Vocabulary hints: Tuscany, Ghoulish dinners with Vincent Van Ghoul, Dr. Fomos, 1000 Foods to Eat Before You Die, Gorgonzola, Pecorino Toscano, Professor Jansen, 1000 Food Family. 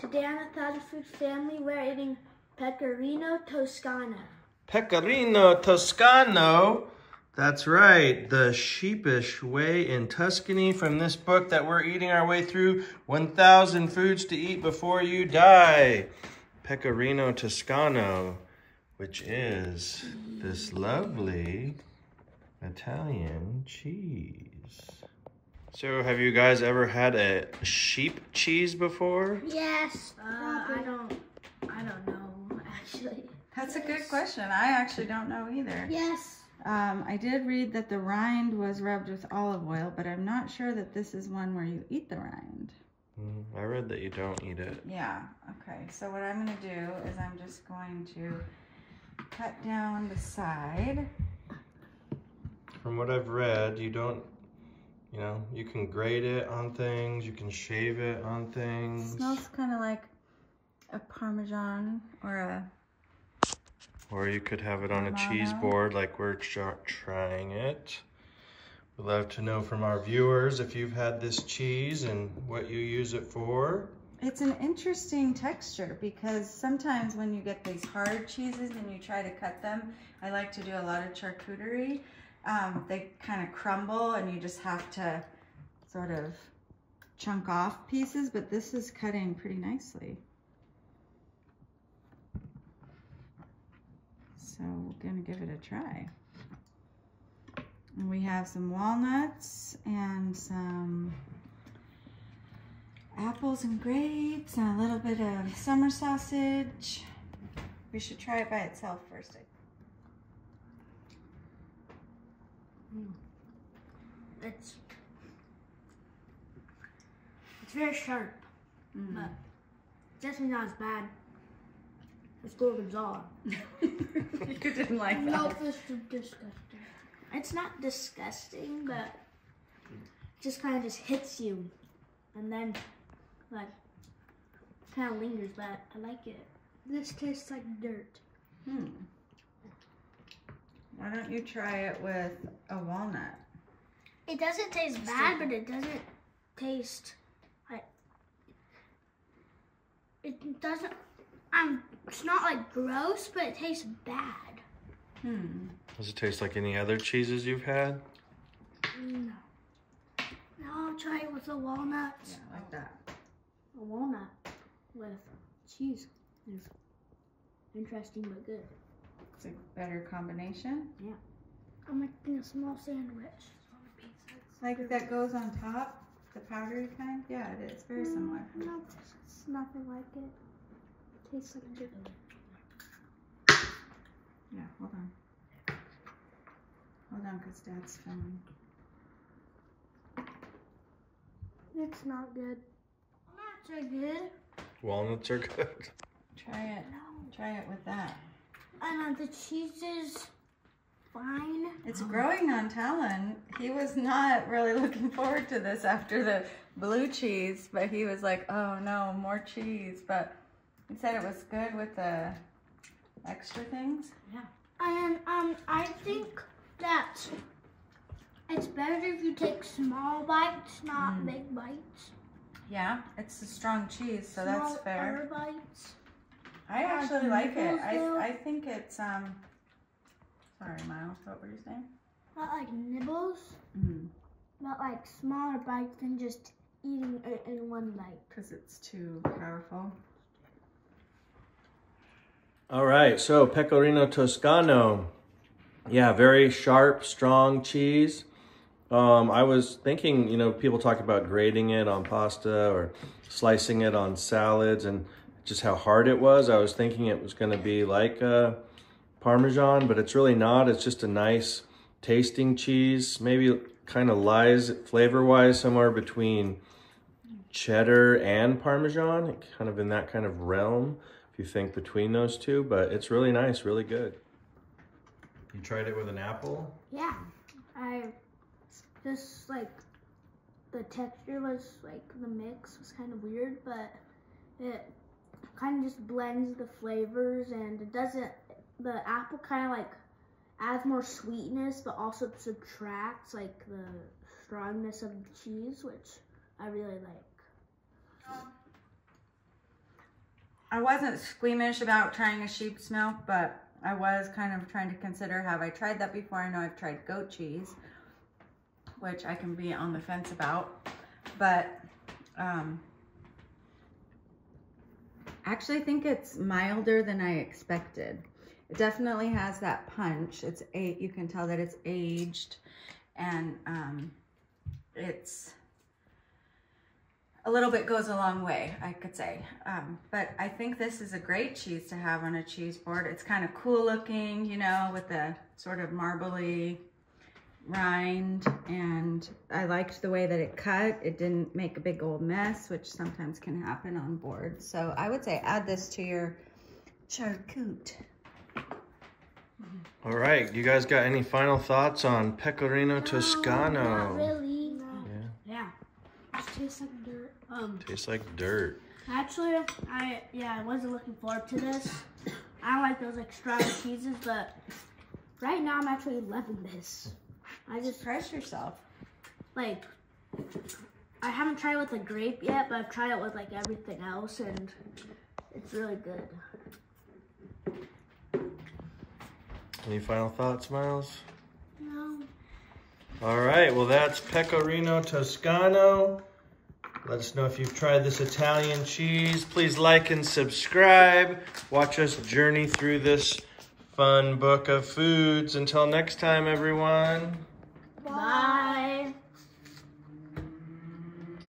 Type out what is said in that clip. Today on the 1000 Food Family, we're eating Pecorino Toscano. Pecorino Toscano, that's right, the sheepish way in Tuscany, from this book that we're eating our way through, 1000 Foods to Eat Before You Die. Pecorino Toscano, which is this lovely Italian cheese. So, have you guys ever had a sheep cheese before? Yes. I don't know, actually. That's a good question. I actually don't know either. Yes. I did read that the rind was rubbed with olive oil, but I'm not sure that this is one where you eat the rind. I read that you don't eat it. Yeah. Okay. So what I'm going to do is I'm just going to cut down the side. From what I've read, you don't... You know, you can grate it on things, you can shave it on things. It smells kind of like a Parmesan or a... Or you could have it on a cheese board like we're trying it. We'd love to know from our viewers if you've had this cheese and what you use it for. It's an interesting texture because sometimes when you get these hard cheeses and you try to cut them, I like to do a lot of charcuterie. They kind of crumble and you just have to sort of chunk off pieces, but this is cutting pretty nicely. So we're going to give it a try. And we have some walnuts and some apples and grapes and a little bit of summer sausage. We should try it by itself first, I think. It's very sharp, but definitely not as bad as Gorgonzola. You didn't like that. No, it's disgusting. It's not disgusting, but it just kind of hits you, and then like kind of lingers. But I like it. This tastes like dirt. Why don't you try it with a walnut? It doesn't taste bad, but it doesn't taste like... It doesn't... it's not like gross, but it tastes bad. Does it taste like any other cheeses you've had? No. No, I'll try it with a walnut. Yeah, like that. A walnut with cheese is interesting but good. It's a better combination. Yeah. I'm making a small sandwich. Like that goes on top? The powdery kind? Yeah, it is. Very similar. No, it's nothing like it. It tastes like a chicken. Yeah, hold on. Hold on, because Dad's filming. It's not good. Walnuts are good. Walnuts are good. Try it. No. Try it with that. And the cheese is fine. It's growing on Talon. He was not really looking forward to this after the blue cheese, but he was like, oh no, more cheese. But he said it was good with the extra things. Yeah. And I think that it's better if you take small bites, not big bites. Yeah, it's a strong cheese, so that's fair. Smaller bites. I actually like it. I think it's, sorry Miles, what were you saying? Not like nibbles, but like smaller bites than just eating it in one bite. Because it's too powerful. All right, so Pecorino Toscano. Yeah, very sharp, strong cheese. I was thinking, you know, people talk about grating it on pasta or slicing it on salads and just how hard it was. I was thinking it was going to be like a Parmesan, but it's really not. It's just a nice tasting cheese. Maybe kind of lies flavor-wise somewhere between cheddar and Parmesan, kind of in that kind of realm, if you think between those two, but it's really nice, really good. You tried it with an apple? Yeah. I just like, the texture was like, the mix was kind of weird, but it kind of just blends the flavors, and it doesn't, the apple kind of like adds more sweetness but also subtracts like the strongness of the cheese, which I really like. I wasn't squeamish about trying a sheep's milk, but I was kind of trying to consider, have I tried that before? I know I've tried goat cheese, which I can be on the fence about, but actually I think it's milder than I expected. It definitely has that punch. It's you can tell that it's aged, and it's a little bit goes a long way, I could say. But I think this is a great cheese to have on a cheese board. It's kind of cool looking, you know, with the sort of marbly rind, and I liked the way that it cut. It didn't make a big old mess, which sometimes can happen on board. So I would say add this to your charcuterie. All right, you guys got any final thoughts on Pecorino Toscano? Not really. No. Yeah. It tastes like dirt. Tastes like dirt. Actually, I wasn't looking forward to this. I don't like those extra cheeses, but right now I'm actually loving this. I just surprised yourself. Like, I haven't tried it with the grape yet, but I've tried it with like everything else, and it's really good. Any final thoughts, Miles? No. All right, well, that's Pecorino Toscano. Let us know if you've tried this Italian cheese. Please like and subscribe. Watch us journey through this fun book of foods. Until next time, everyone. Bye. Bye.